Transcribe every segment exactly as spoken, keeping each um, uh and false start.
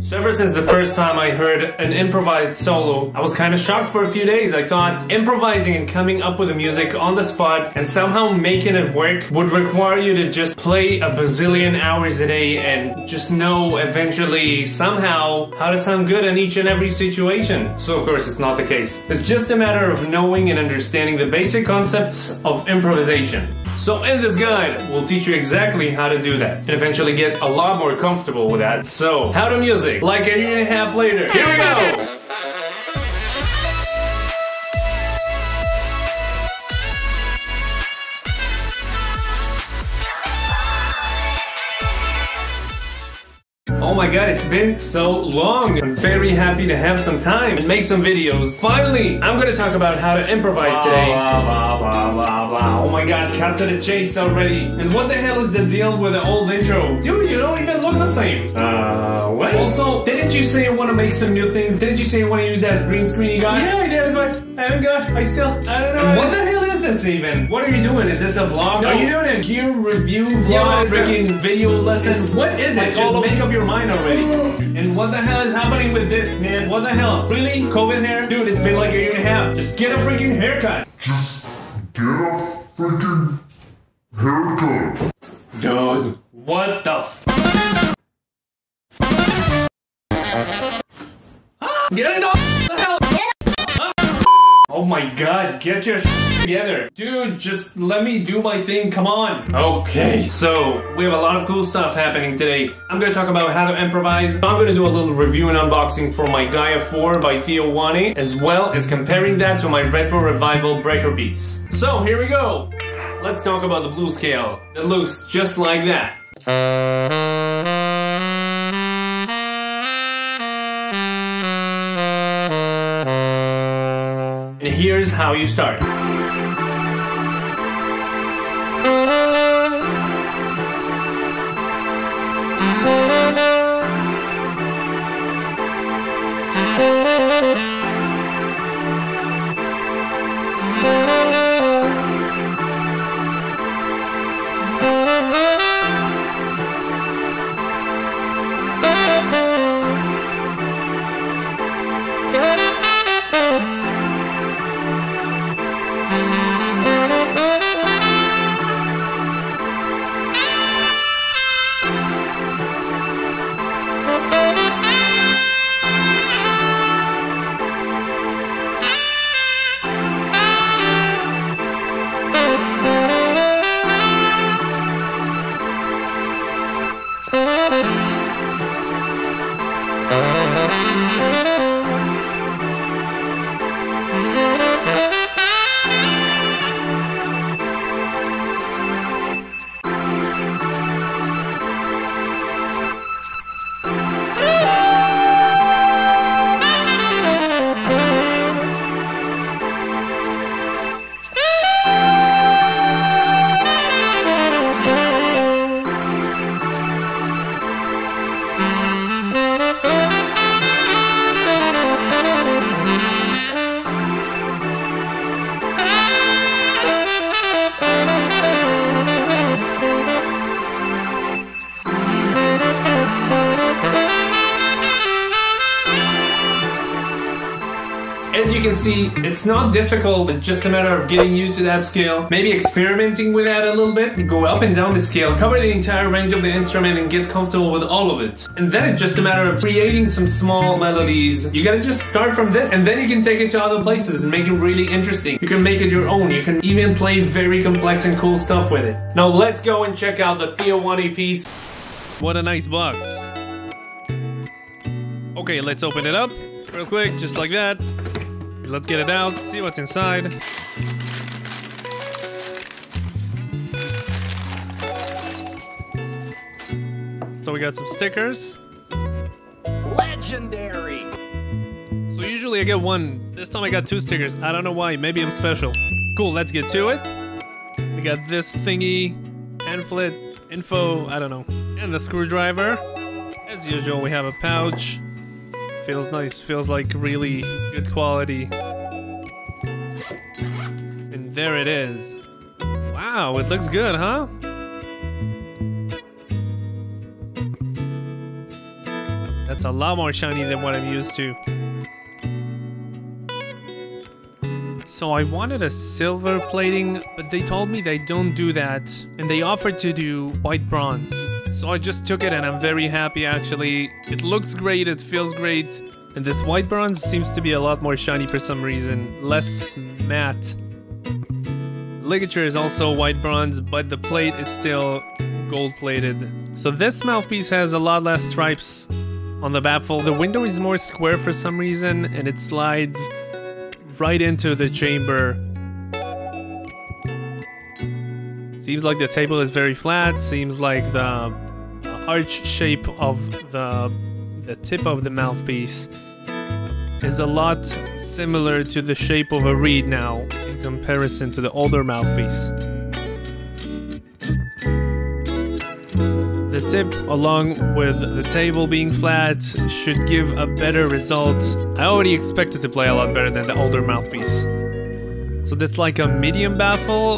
So ever since the first time I heard an improvised solo, I was kind of shocked for a few days. I thought improvising and coming up with the music on the spot and somehow making it work would require you to just play a bazillion hours a day and just know eventually somehow how to sound good in each and every situation. So of course it's not the case. It's just a matter of knowing and understanding the basic concepts of improvisation. So in this guide, we'll teach you exactly how to do that and eventually get a lot more comfortable with that. So, how to music, like a year and a half later. Here we go! Oh my god, it's been so long. I'm very happy to have some time and make some videos. Finally, I'm gonna talk about how to improvise today. Blah, blah, blah, blah, blah. Oh my god, cut to the chase already. And what the hell is the deal with the old intro? Dude, you don't even look the same. Uh, what? Also, didn't you say you wanna make some new things? Didn't you say you wanna use that green screen you got? Yeah, I did, but I haven't got, I still, I don't know. And what the hell is this even? What are you doing? Is this a vlog? No. Are you doing a gear review vlog? Yeah, freaking video lessons? What is it? Like, just make up your mind already. And what the hell is happening with this, man? What the hell? Really? COVID hair? Dude, it's been like a year and a half. Just get a freaking haircut. Just get a freaking haircut. Dude, what the f- ah, get it off the hell. Oh my god, get your shit together. Dude, just let me do my thing, come on. Okay, so we have a lot of cool stuff happening today. I'm gonna talk about how to improvise. I'm gonna do a little review and unboxing for my Gaia four by Theo Wanne, as well as comparing that to my Retro Revival breaker piece. So here we go. Let's talk about the blues scale. It looks just like that. And here's how you start. As you can see, it's not difficult, it's just a matter of getting used to that scale, maybe experimenting with that a little bit, go up and down the scale, cover the entire range of the instrument and get comfortable with all of it. And then it's just a matter of creating some small melodies. You gotta just start from this and then you can take it to other places and make it really interesting. You can make it your own, you can even play very complex and cool stuff with it. Now let's go and check out the Theo Wanne piece. What a nice box. Okay, let's open it up real quick, just like that. Let's get it out, see what's inside. So we got some stickers. Legendary! So usually I get one. This time I got two stickers. I don't know why. Maybe I'm special. Cool, let's get to it. We got this thingy, pamphlet, info, I don't know. And the screwdriver. As usual, we have a pouch. Feels nice, feels like really good quality. And there it is. Wow, it looks good, huh? That's a lot more shiny than what I'm used to. So I wanted a silver plating, but they told me they don't do that, and they offered to do white bronze. So I just took it and I'm very happy actually. It looks great, it feels great, and this white bronze seems to be a lot more shiny for some reason, less matte. Ligature is also white bronze, but the plate is still gold plated. So this mouthpiece has a lot less stripes on the baffle. The window is more square for some reason, and it slides right into the chamber. Seems like the table is very flat. Seems like the arch shape of the the tip of the mouthpiece is a lot similar to the shape of a reed now in comparison to the older mouthpiece. The tip, along with the table being flat, should give a better result. I already expected to play a lot better than the older mouthpiece. So that's like a medium baffle.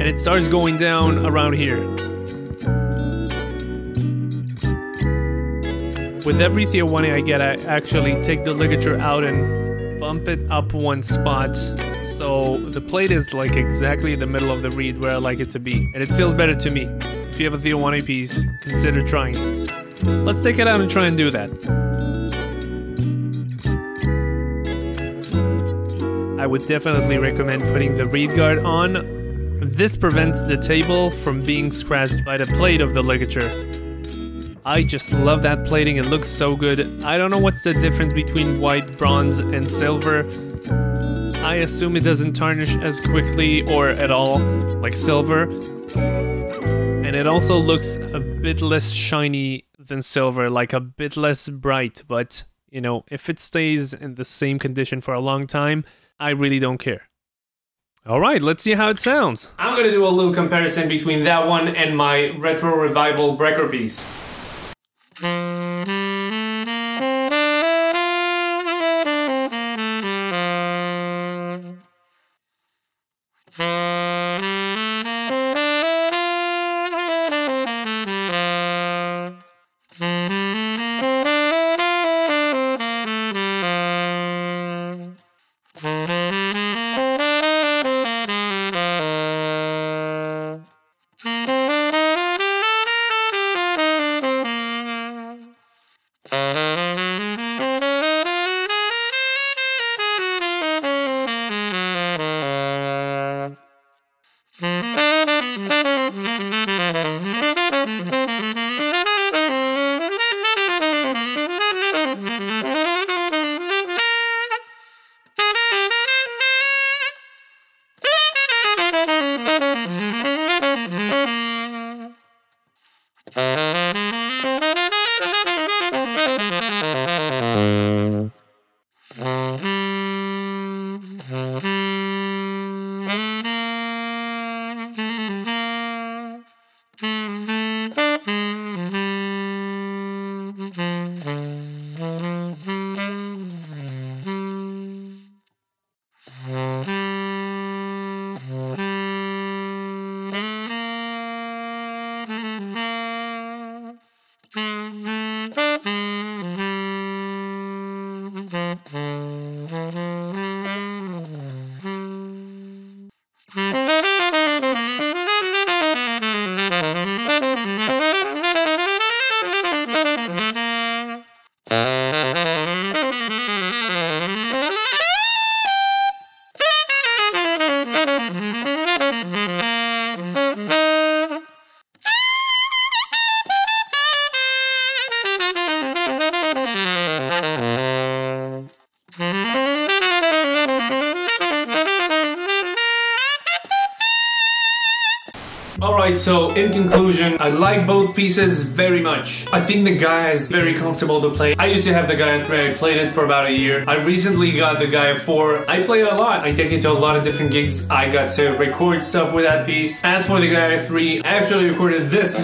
And it starts going down around here. With every Theo Wanne I get, I actually take the ligature out and bump it up one spot. So the plate is like exactly in the middle of the reed where I like it to be, and it feels better to me. If you have a Theo Wanne piece, consider trying it. Let's take it out and try and do that. I would definitely recommend putting the reed guard on. This prevents the table from being scratched by the plate of the ligature. I just love that plating, it looks so good. I don't know what's the difference between white, bronze, and silver. I assume it doesn't tarnish as quickly or at all, like silver. And it also looks a bit less shiny than silver, like a bit less bright. But, you know, if it stays in the same condition for a long time, I really don't care. All right, let's see how it sounds. I'm gonna do a little comparison between that one and my Retro Revival breaker piece. So, in conclusion, I like both pieces very much. I think the Gaia is very comfortable to play. I used to have the Gaia three, I played it for about a year. I recently got the Gaia four. I play it a lot. I take it to a lot of different gigs. I got to record stuff with that piece. As for the Gaia three, I actually recorded this.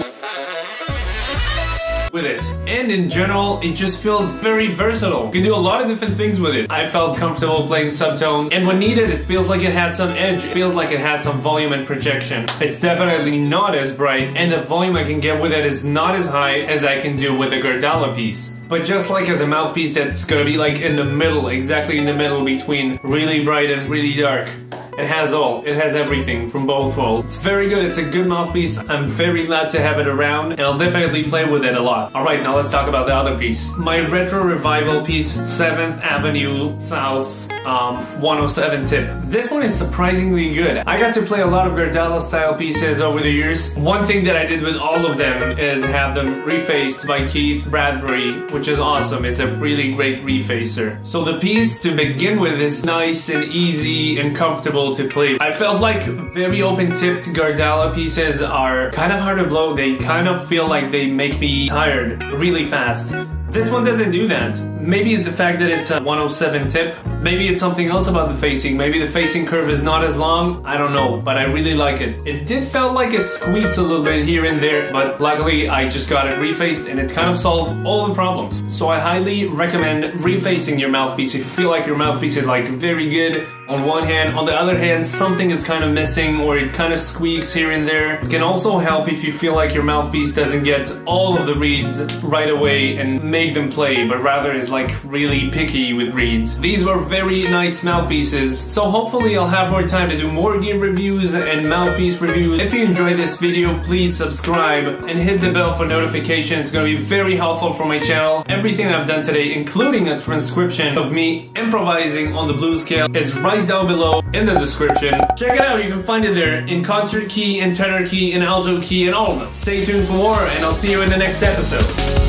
with it. And in general, it just feels very versatile. You can do a lot of different things with it. I felt comfortable playing subtones, and when needed, it feels like it has some edge. It feels like it has some volume and projection. It's definitely not as bright, and the volume I can get with it is not as high as I can do with a Gardella piece. But just like as a mouthpiece that's gonna be like in the middle, exactly in the middle between really bright and really dark. It has all. It has everything from both worlds. It's very good. It's a good mouthpiece. I'm very glad to have it around, and I'll definitely play with it a lot. All right, now let's talk about the other piece. My Retro Revival piece, Seventh Avenue South um, one oh seven tip. This one is surprisingly good. I got to play a lot of Gardella style pieces over the years. One thing that I did with all of them is have them refaced by Keith Bradbury, which is awesome. It's a really great refacer. So the piece to begin with is nice and easy and comfortable to play. I felt like very open-tipped Gardella pieces are kind of hard to blow. They kind of feel like they make me tired really fast. This one doesn't do that. Maybe it's the fact that it's a one oh seven tip. Maybe it's something else about the facing. Maybe the facing curve is not as long. I don't know, but I really like it. It did felt like it squeaks a little bit here and there, but luckily I just got it refaced and it kind of solved all the problems. So I highly recommend refacing your mouthpiece if you feel like your mouthpiece is like very good on one hand. On the other hand, something is kind of missing or it kind of squeaks here and there. It can also help if you feel like your mouthpiece doesn't get all of the reeds right away and make them play, but rather is like really picky with reeds. These were very nice mouthpieces, so hopefully I'll have more time to do more gear reviews and mouthpiece reviews. If you enjoyed this video, please subscribe and hit the bell for notifications. It's gonna be very helpful for my channel. Everything I've done today, including a transcription of me improvising on the blues scale, is right down below in the description. Check it out, you can find it there in concert key, in tenor key, in alto key, and all of them. Stay tuned for more, and I'll see you in the next episode.